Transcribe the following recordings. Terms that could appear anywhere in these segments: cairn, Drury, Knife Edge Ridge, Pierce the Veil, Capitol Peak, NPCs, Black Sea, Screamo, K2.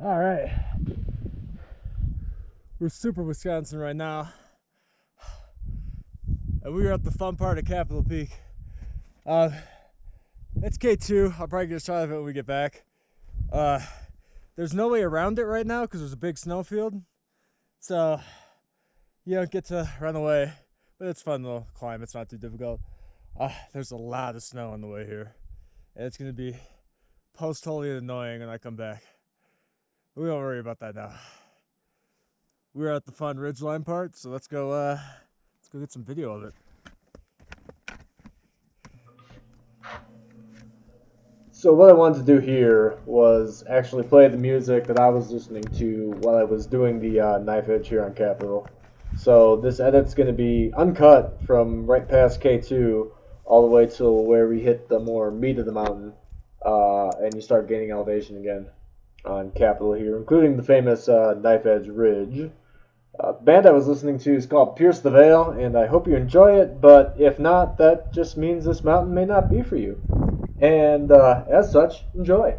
All right, we're super Wisconsin right now, and we are at the fun part of Capitol Peak. It's K2. I'll probably get a shot of it when we get back. There's no way around it right now because there's a big snowfield, so you don't get to run away. But it's a fun little climb. It's not too difficult. There's a lot of snow on the way here, and it's gonna be post-totally annoying when I come back. We don't worry about that now. We're at the fun ridgeline part, so let's go get some video of it. So what I wanted to do here was actually play the music that I was listening to while I was doing the Knife Edge here on Capitol. So this edit's going to be uncut from right past K2 all the way to where we hit the more meat of the mountain, and you start gaining elevation again on Capitol here, including the famous Knife Edge Ridge. Band I was listening to is called Pierce the Veil, and I hope you enjoy it, but if not, that just means this mountain may not be for you. And as such, enjoy.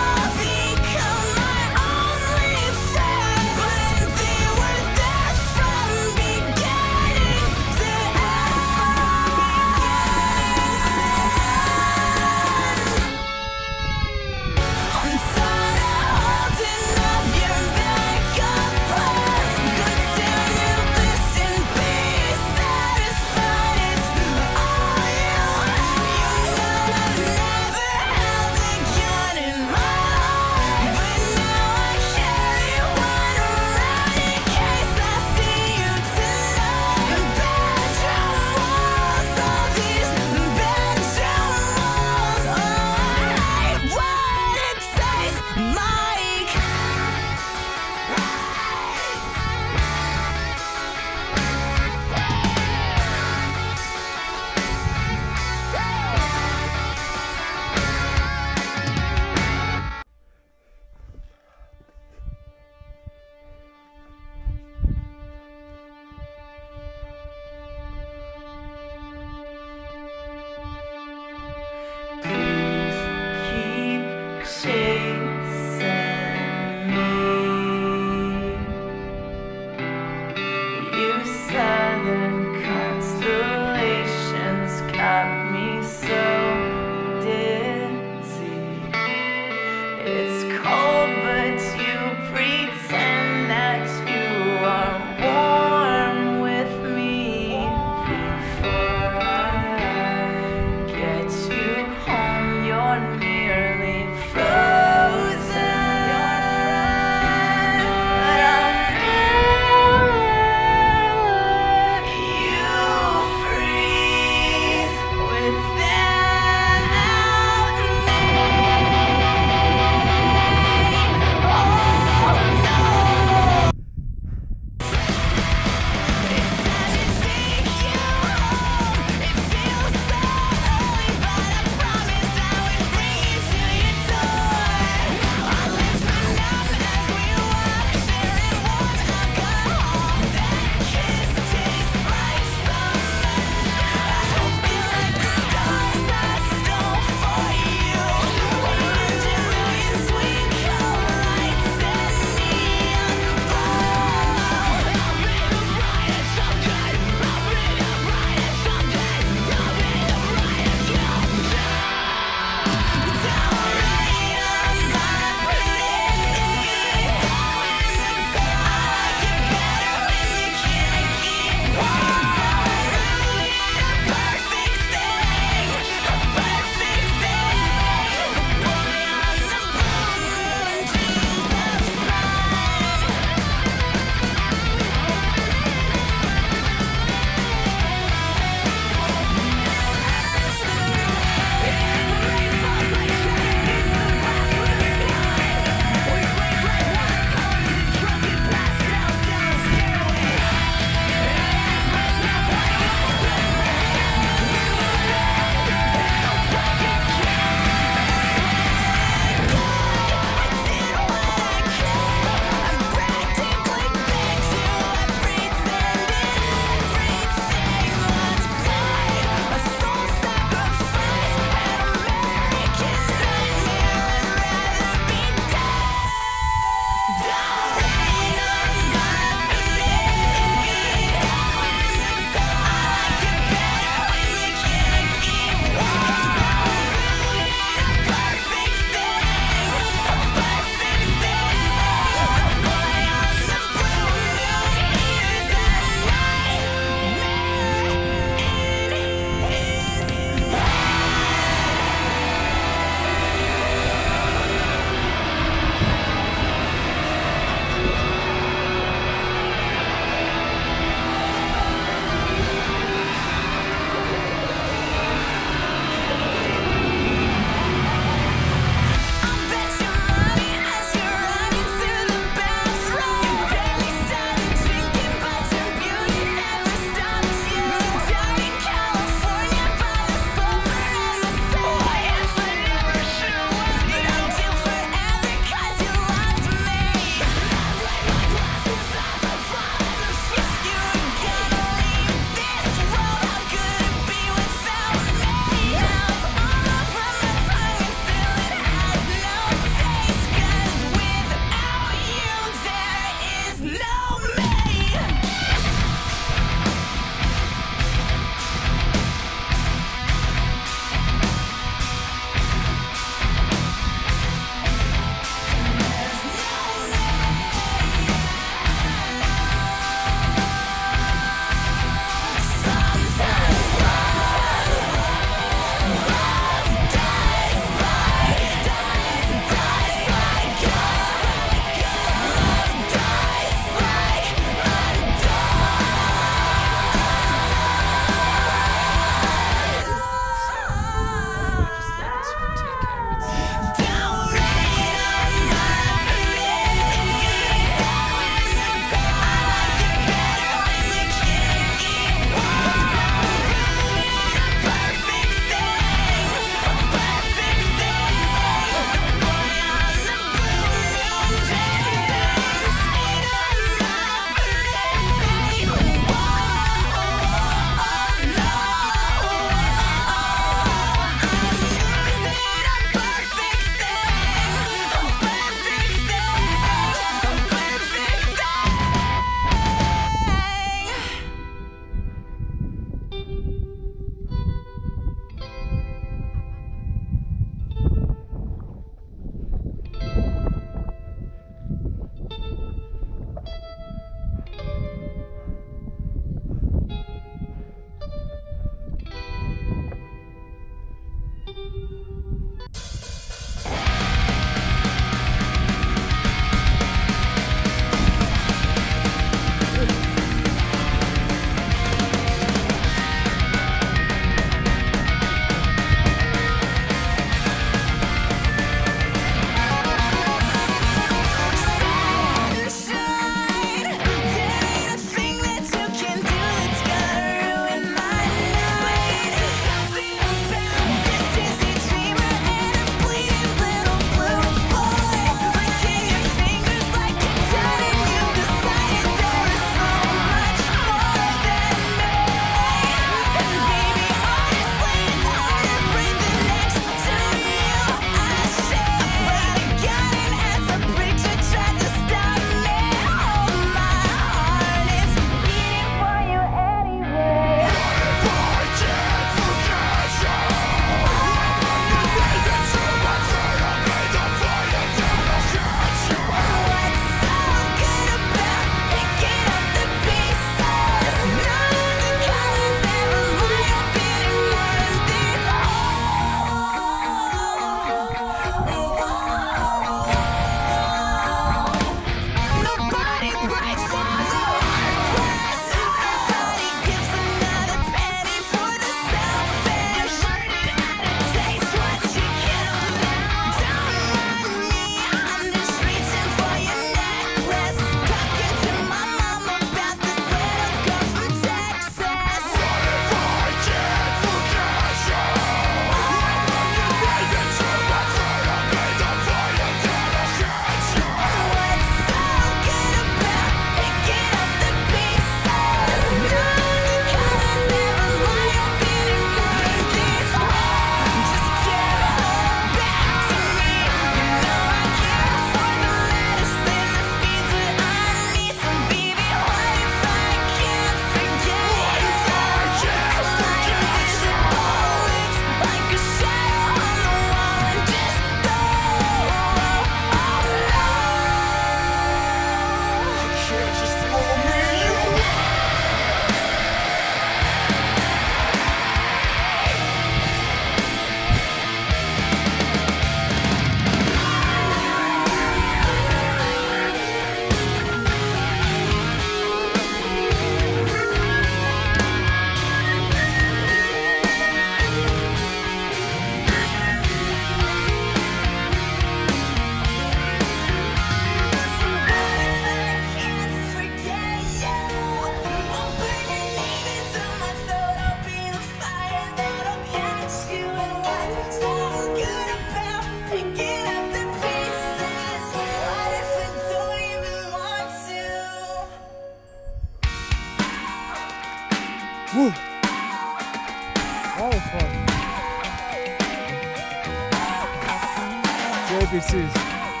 NPCs.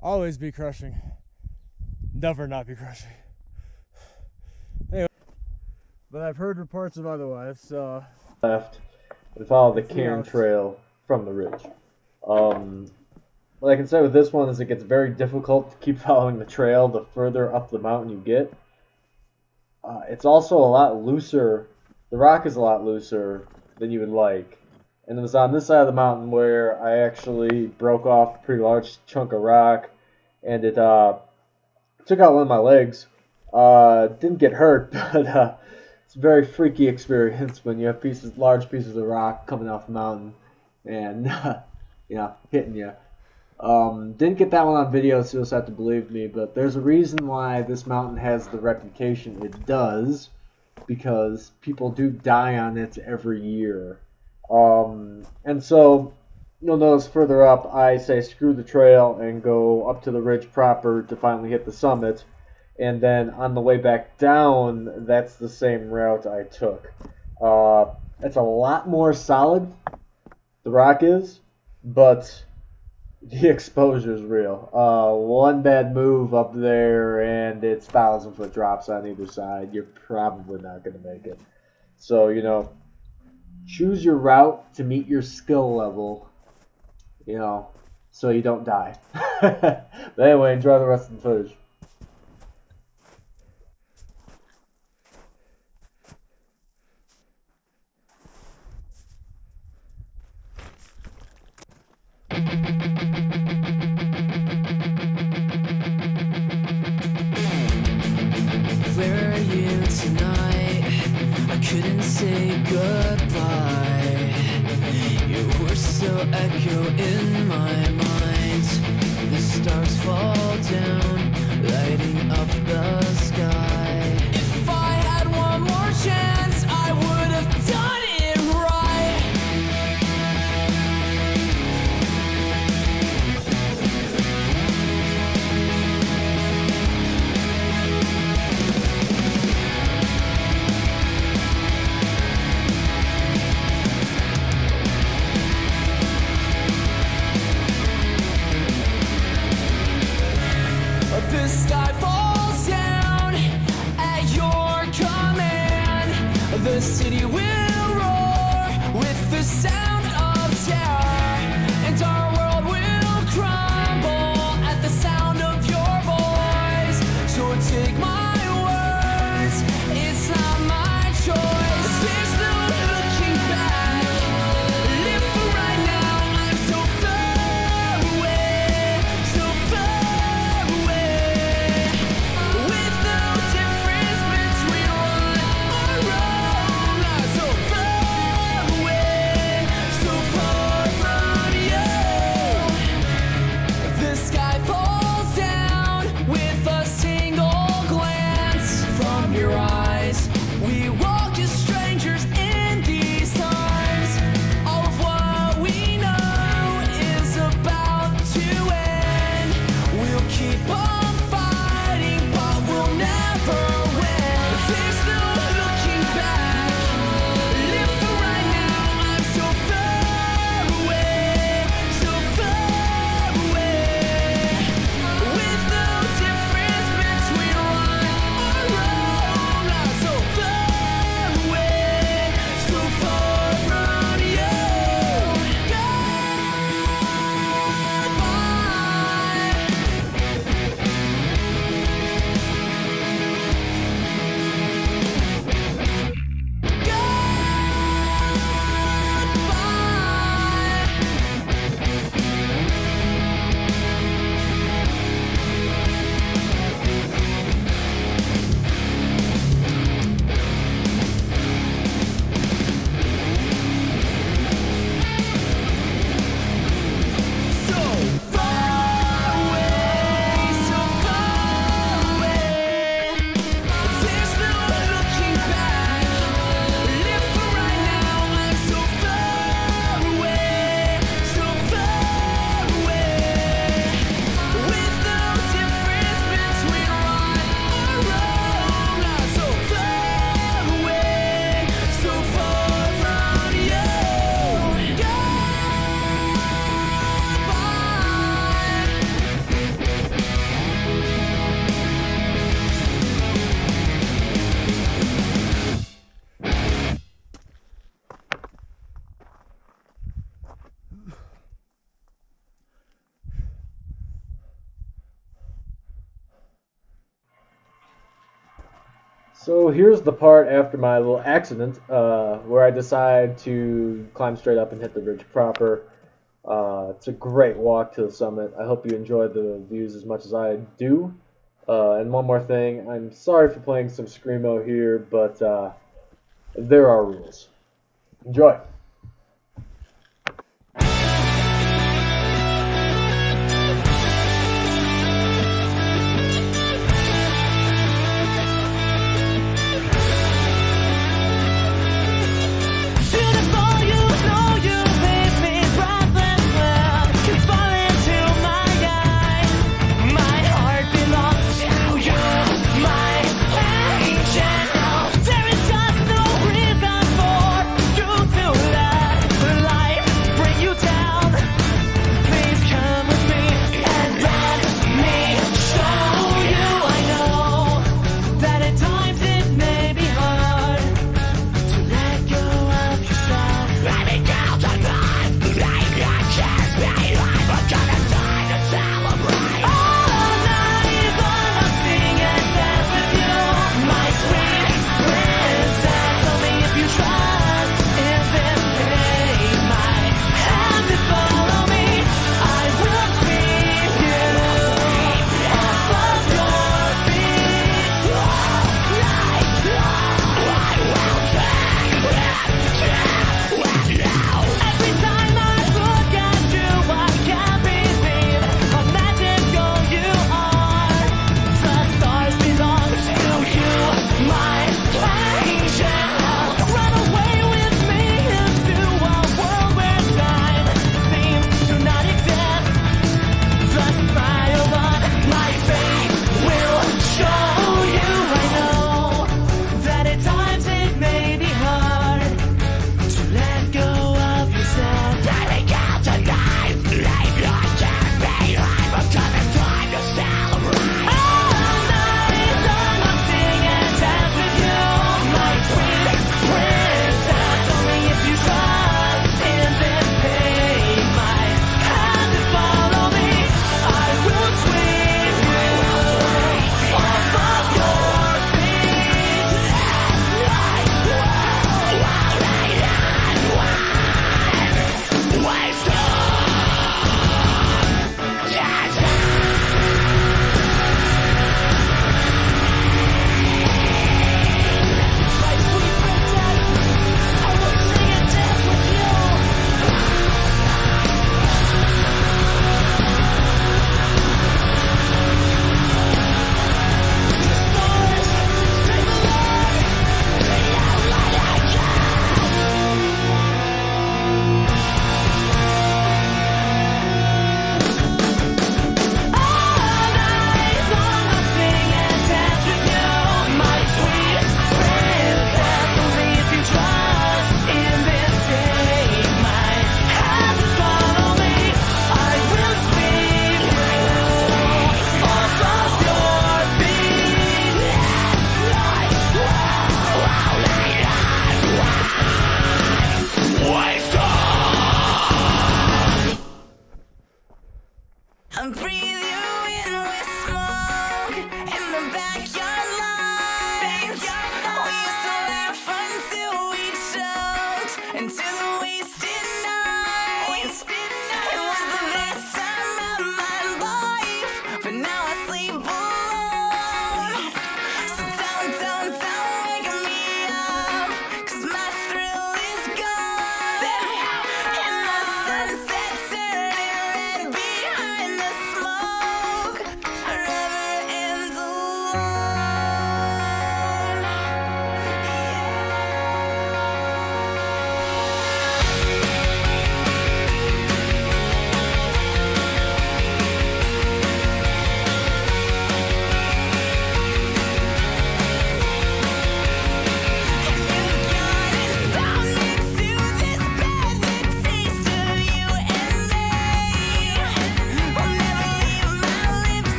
Always be crushing. Never not be crushing. Anyway. But I've heard reports of otherwise, so... Left and follow the Cairn Trail from the ridge. What I can say with this one is it gets very difficult to keep following the trail the further up the mountain you get. It's also a lot looser. The rock is a lot looser than you would like. And it was on this side of the mountain where I actually broke off a pretty large chunk of rock. And it took out one of my legs. Didn't get hurt, but it's a very freaky experience when you have large pieces of rock coming off the mountain and you know, hitting you. Didn't get that one on video, so you'll just have to believe me, but there's a reason why this mountain has the reputation it does, because people do die on it every year. And so, you'll notice further up, I say screw the trail and go up to the ridge proper to finally hit the summit, and then on the way back down, that's the same route I took. It's a lot more solid, the rock is, but... the exposure is real. One bad move up there and it's 1,000-foot drops on either side. You're probably not going to make it. So, you know, choose your route to meet your skill level, you know, so you don't die. But anyway, enjoy the rest of the footage. Echo in my mind, the stars fall down, lighting up the sky. If I had one more chance, I would have done it So here's the part after my little accident where I decide to climb straight up and hit the ridge proper. It's a great walk to the summit. I hope you enjoy the views as much as I do. And one more thing, I'm sorry for playing some Screamo here, but there are rules. Enjoy!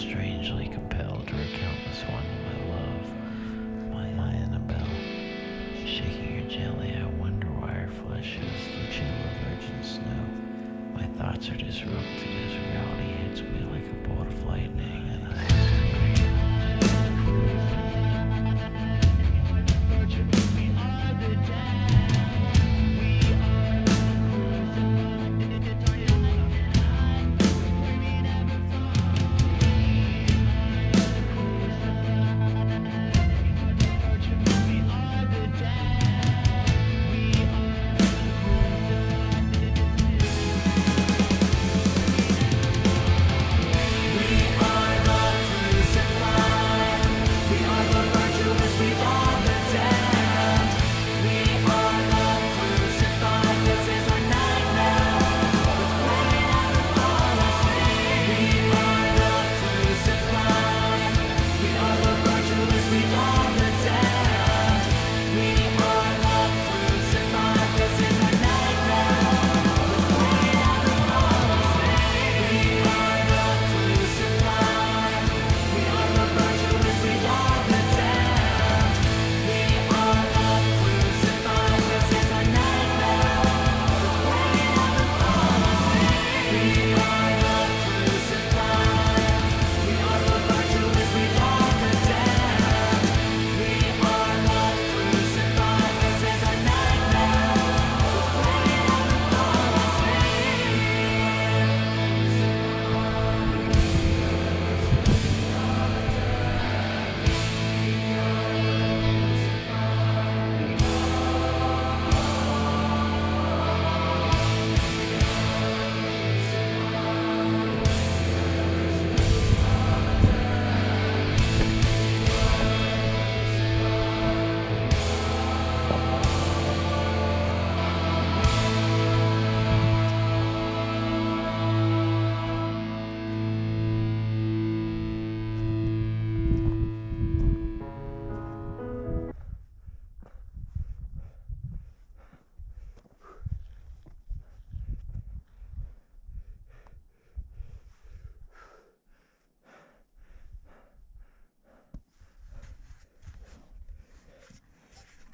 strangely compelled to recount this one to my love, my Annabelle. Shaking her gently, I wonder why her flesh has the chill of virgin snow. My thoughts are disrupted as reality hits me like a bolt of lightning, and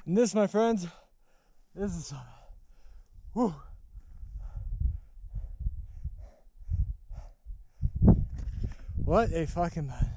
and this, my friends, is the summit. Woo. What a fucking man.